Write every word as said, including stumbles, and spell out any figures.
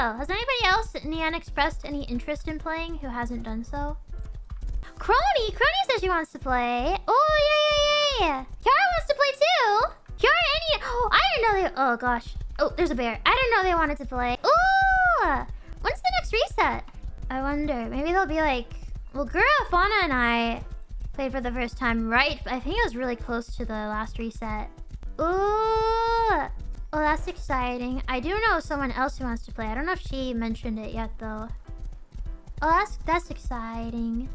Hello! Has anybody else at Neon expressed any interest in playing who hasn't done so? Kronii! Kronii says she wants to play! Oh, yeah, yeah, yeah! Kiara wants to play too! Kiara and... Oh, I didn't know they... Oh, gosh. Oh, there's a bear. I didn't know they wanted to play. Ooh! When's the next reset? I wonder. Maybe they'll be like... Well, Gura, Fauna, and I played for the first time, right? I think it was really close to the last reset. Ooh! Well, that's exciting. I do know someone else who wants to play. I don't know if she mentioned it yet, though. Oh, that's, that's exciting.